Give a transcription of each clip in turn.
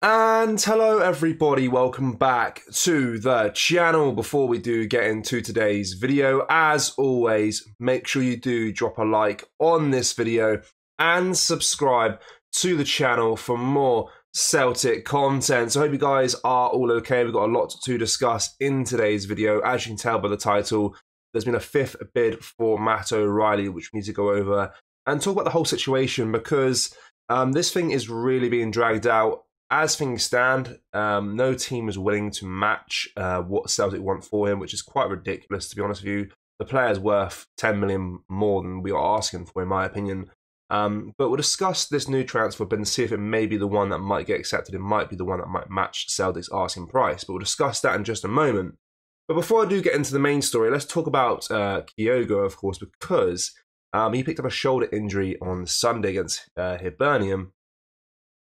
And hello everybody, welcome back to the channel. Before we do get into today's video, as always, make sure you do drop a like on this video and subscribe to the channel for more Celtic content. So I hope you guys are all okay. We've got a lot to discuss in today's video. As you can tell by the title, there's been a fifth bid for Matt O'Riley, which we need to go over and talk about the whole situation, because this thing is really being dragged out. As things stand, no team is willing to match what Celtic want for him, which is quite ridiculous, to be honest with you. The player's worth 10 million more than we are asking for, in my opinion. But we'll discuss this new transfer bid and see if it may be the one that might get accepted. It might be the one that might match Celtic's asking price, but we'll discuss that in just a moment. But before I do get into the main story, let's talk about Kyogo, of course, because he picked up a shoulder injury on Sunday against Hibernian.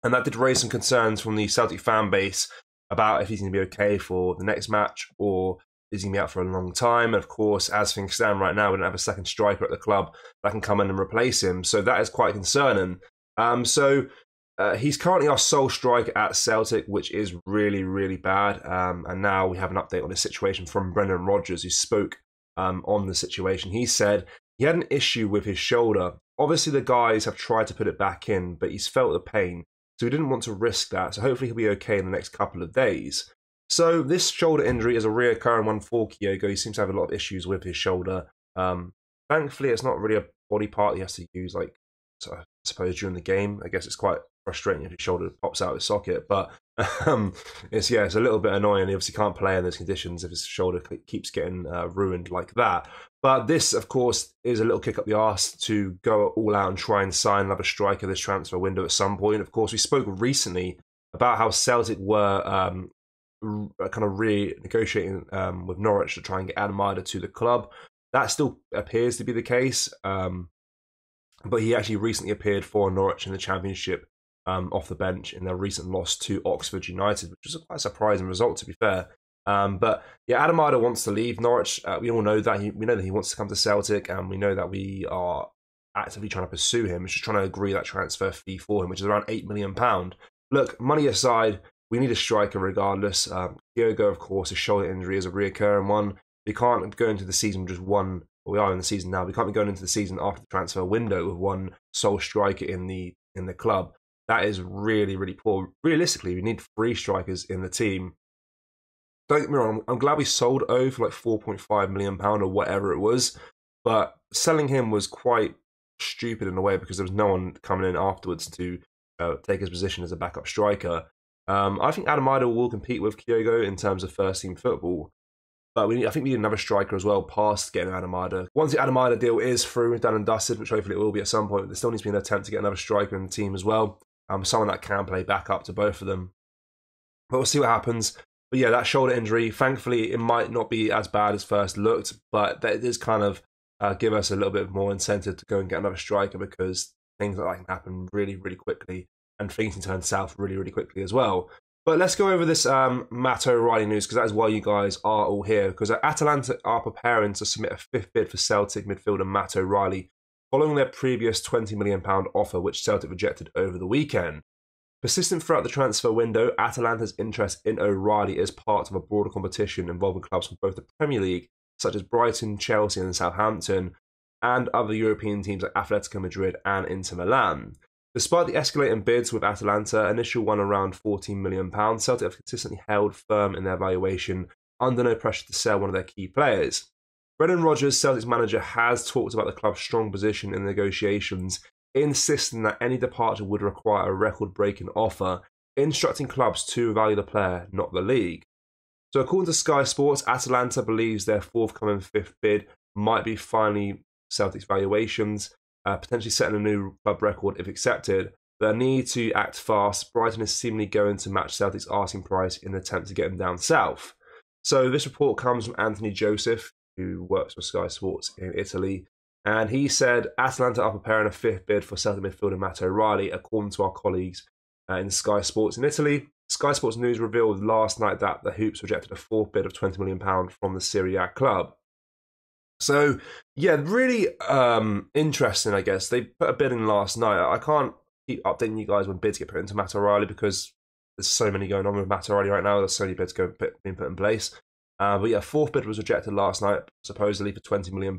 And that did raise some concerns from the Celtic fan base about if he's going to be okay for the next match or is he going to be out for a long time. And of course, as things stand right now, we don't have a second striker at the club that can come in and replace him. So that is quite concerning. He's currently our sole striker at Celtic, which is really, really bad. And now we have an update on the situation from Brendan Rodgers, who spoke on the situation. He said he had an issue with his shoulder. Obviously, the guys have tried to put it back in, but he's felt the pain. So we didn't want to risk that. So hopefully he'll be okay in the next couple of days. So this shoulder injury is a reoccurring one for Kyogo. He seems to have a lot of issues with his shoulder. Thankfully, it's not really a body part he has to use, like, so I suppose during the game. I guess it's quite frustrating if his shoulder pops out of his socket. But it's a little bit annoying. He obviously can't play in those conditions if his shoulder keeps getting ruined like that. But this, of course, is a little kick up the arse to go all out and try and sign another striker this transfer window at some point. Of course, we spoke recently about how Celtic were kind of renegotiating with Norwich to try and get Adam Idah to the club. That still appears to be the case. But he actually recently appeared for Norwich in the Championship off the bench in their recent loss to Oxford United, which was a quite surprising result, to be fair. But yeah, Adam Idah wants to leave Norwich. We all know that. We know that he wants to come to Celtic, and we know that we are actively trying to pursue him. We're just trying to agree that transfer fee for him, which is around £8 million. Look, money aside, we need a striker regardless. Kyogo, of course, his shoulder injury is a reoccurring one. We can't go into the season with just one. We are in the season now. We can't be going into the season after the transfer window with one sole striker in the club. That is really, really poor. Realistically, we need three strikers in the team. Don't get me wrong, I'm glad we sold O for like £4.5 million or whatever it was, but selling him was quite stupid in a way because there was no one coming in afterwards to take his position as a backup striker. I think Adam Idah will compete with Kyogo in terms of first-team football, but I think we need another striker as well past getting Adam Idah. Once the Adam Idah deal is through, done and dusted, which hopefully it will be at some point, there still needs to be an attempt to get another striker in the team as well, someone that can play backup to both of them. But we'll see what happens. But yeah, that shoulder injury, thankfully, it might not be as bad as first looked, but that does kind of give us a little bit more incentive to go and get another striker because things like that can happen really, really quickly and things can turn south really, really quickly as well. But let's go over this Matt O'Riley news because that is why you guys are all here, because Atalanta are preparing to submit a fifth bid for Celtic midfielder Matt O'Riley following their previous £20 million offer, which Celtic rejected over the weekend. Persistent throughout the transfer window, Atalanta's interest in O'Riley is part of a broader competition involving clubs from both the Premier League, such as Brighton, Chelsea and Southampton, and other European teams like Atletico Madrid and Inter Milan. Despite the escalating bids with Atalanta, initial one around £14 million, Celtic have consistently held firm in their valuation, under no pressure to sell one of their key players. Brendan Rodgers, Celtic's manager, has talked about the club's strong position in the negotiations, insisting that any departure would require a record-breaking offer, instructing clubs to value the player, not the league. So according to Sky Sports, Atalanta believes their forthcoming fifth bid might be finally Celtic's valuations, potentially setting a new club record if accepted. Their need to act fast, Brighton is seemingly going to match Celtic's asking price in an attempt to get him down south. So this report comes from Anthony Joseph, who works for Sky Sports in Italy. And he said, Atalanta are preparing a fifth bid for Celtic midfielder Matt O'Riley, according to our colleagues in Sky Sports in Italy. Sky Sports News revealed last night that the Hoops rejected a fourth bid of £20 million from the Serie A club. So, yeah, really interesting, I guess. They put a bid in last night. I can't keep updating you guys when bids get put into Matt O'Riley because There's so many going on with Matt O'Riley right now. There's so many bids being put in place. But yeah, fourth bid was rejected last night, supposedly for £20 million,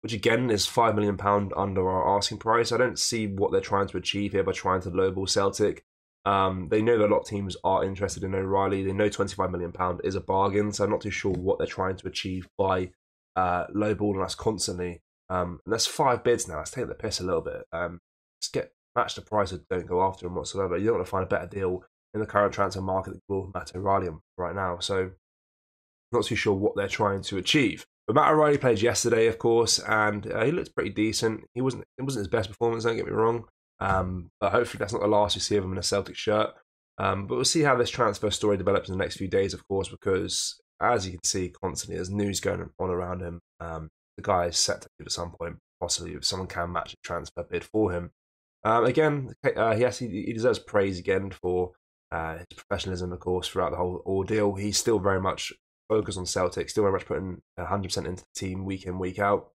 which again is £5 million under our asking price. I don't see what they're trying to achieve here by trying to lowball Celtic. They know that a lot of teams are interested in O'Riley. They know £25 million is a bargain, so I'm not too sure what they're trying to achieve by lowballing us constantly. And that's five bids now. It's taking the piss a little bit. Just get matched the price and don't go after them whatsoever. You don't want to find a better deal in the current transfer market than Matt O'Riley right now. So not too sure what they're trying to achieve. But Matt O'Riley played yesterday, of course, and he looked pretty decent. It wasn't his best performance, don't get me wrong. But hopefully that's not the last we see of him in a Celtic shirt. But we'll see how this transfer story develops in the next few days, of course, because as you can see constantly, there's news going on around him. The guy is set to leave at some point, possibly, if someone can match a transfer bid for him. Again, yes, he deserves praise again for his professionalism, of course, throughout the whole ordeal. He's still very much focused on Celtic, still very much putting 100% into the team week in, week out.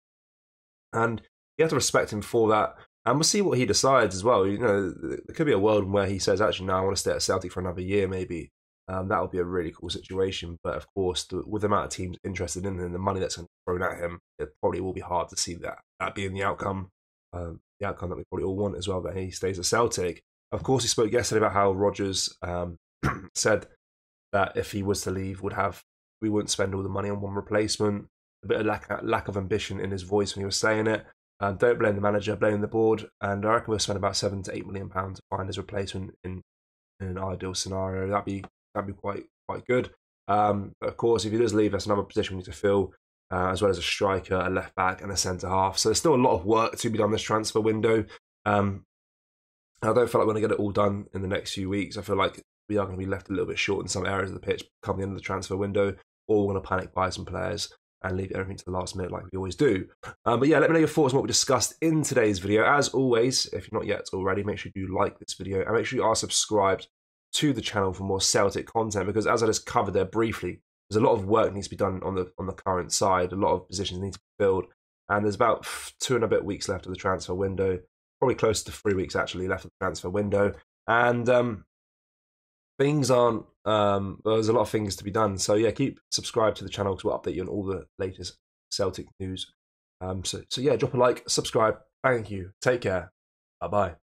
And you have to respect him for that. And we'll see what he decides as well. You know, there could be a world where he says, actually, no, I want to stay at Celtic for another year, maybe. That would be a really cool situation. But of course, with the amount of teams interested in him and the money that's thrown at him, it probably will be hard to see that being the outcome that we probably all want as well, that he stays at Celtic. Of course, he spoke yesterday about how Rodgers said that if he was to leave, we wouldn't spend all the money on one replacement. A bit of lack of ambition in his voice when he was saying it. Don't blame the manager, blame the board. And I reckon we'll spend about £7 to £8 million to find his replacement in an ideal scenario. That'd be quite good. But of course, if he does leave, that's another position we need to fill, as well as a striker, a left back, and a centre half. So there's still a lot of work to be done this transfer window. I don't feel like we're going to get it all done in the next few weeks. I feel like we are going to be left a little bit short in some areas of the pitch come the end of the transfer window, or we're going to panic buy some players and leave everything to the last minute like we always do. But yeah, let me know your thoughts on what we discussed in today's video. As always, if you're not yet already, make sure you like this video and make sure you are subscribed to the channel for more Celtic content, because as I just covered there briefly, there's a lot of work needs to be done on the current side. A lot of positions need to be filled, and there's about 2 and a bit weeks left of the transfer window, probably close to 3 weeks actually left of the transfer window, and things aren't. There's a lot of things to be done. So yeah, keep subscribed to the channel because we'll update you on all the latest Celtic news. So yeah, drop a like, subscribe. Thank you. Take care. Bye bye.